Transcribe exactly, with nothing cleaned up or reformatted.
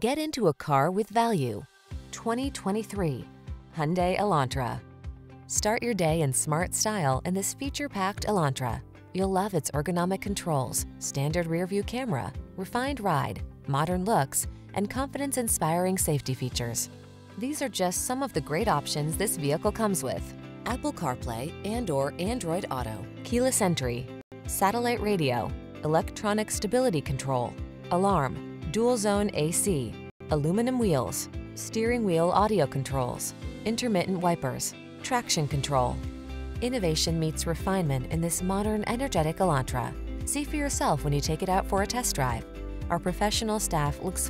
Get into a car with value. twenty twenty-three Hyundai Elantra. Start your day in smart style in this feature-packed Elantra. You'll love its ergonomic controls, standard rear-view camera, refined ride, modern looks, and confidence-inspiring safety features. These are just some of the great options this vehicle comes with: Apple CarPlay and/or Android Auto, keyless entry, satellite radio, electronic stability control, alarm, dual-zone A C, aluminum wheels, steering wheel audio controls, intermittent wipers, traction control. Innovation meets refinement in this modern, energetic Elantra. See for yourself when you take it out for a test drive. Our professional staff looks